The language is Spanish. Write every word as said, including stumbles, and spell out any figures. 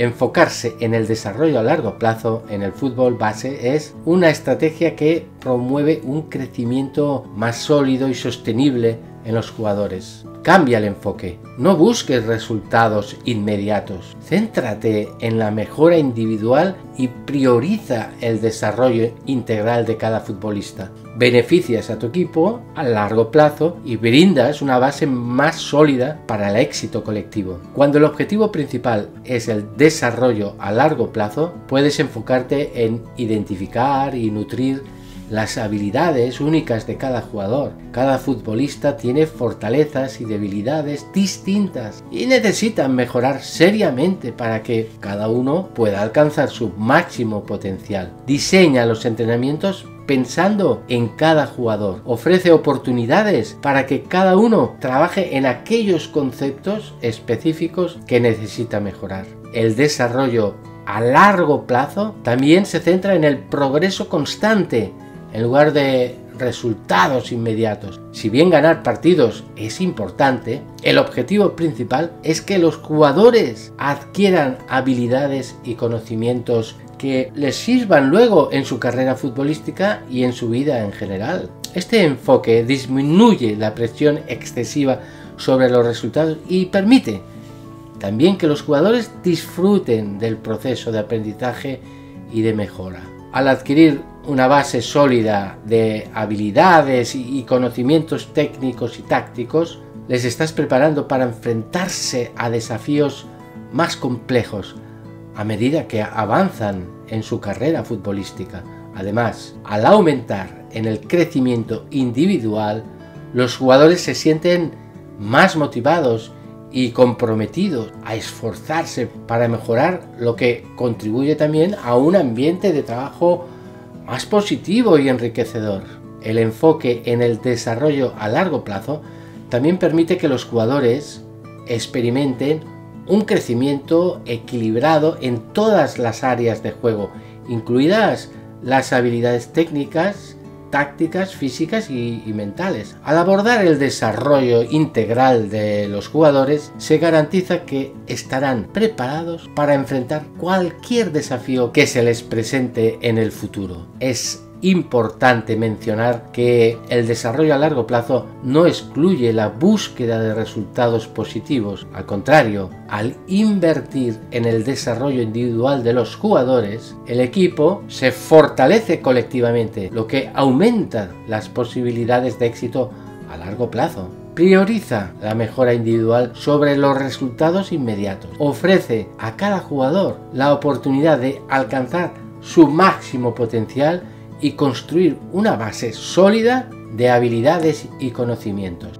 Enfocarse en el desarrollo a largo plazo en el fútbol base es una estrategia que promueve un crecimiento más sólido y sostenible en los jugadores. Cambia el enfoque, no busques resultados inmediatos, céntrate en la mejora individual y prioriza el desarrollo integral de cada futbolista. Beneficias a tu equipo a largo plazo y brindas una base más sólida para el éxito colectivo. Cuando el objetivo principal es el desarrollo a largo plazo, puedes enfocarte en identificar y nutrir las habilidades únicas de cada jugador. Cada futbolista tiene fortalezas y debilidades distintas y necesitan mejorar seriamente para que cada uno pueda alcanzar su máximo potencial. Diseña los entrenamientos pensando en cada jugador. Ofrece oportunidades para que cada uno trabaje en aquellos conceptos específicos que necesita mejorar. El desarrollo a largo plazo también se centra en el progreso constante en lugar de resultados inmediatos. Si bien ganar partidos es importante, el objetivo principal es que los jugadores adquieran habilidades y conocimientos que les sirvan luego en su carrera futbolística y en su vida en general. Este enfoque disminuye la presión excesiva sobre los resultados y permite también que los jugadores disfruten del proceso de aprendizaje y de mejora. Al adquirir una base sólida de habilidades y conocimientos técnicos y tácticos, les estás preparando para enfrentarse a desafíos más complejos a medida que avanzan en su carrera futbolística. Además, al aumentar en el crecimiento individual, los jugadores se sienten más motivados y comprometidos a esforzarse para mejorar, lo que contribuye también a un ambiente de trabajo más positivo y enriquecedor. El enfoque en el desarrollo a largo plazo también permite que los jugadores experimenten un crecimiento equilibrado en todas las áreas de juego, incluidas las habilidades técnicas, tácticas, físicas y, y mentales. Al abordar el desarrollo integral de los jugadores, se garantiza que estarán preparados para enfrentar cualquier desafío que se les presente en el futuro. Es importante mencionar que el desarrollo a largo plazo no excluye la búsqueda de resultados positivos. Al contrario, al invertir en el desarrollo individual de los jugadores, el equipo se fortalece colectivamente, lo que aumenta las posibilidades de éxito a largo plazo. Prioriza la mejora individual sobre los resultados inmediatos. Ofrece a cada jugador la oportunidad de alcanzar su máximo potencial y construir una base sólida de habilidades y conocimientos.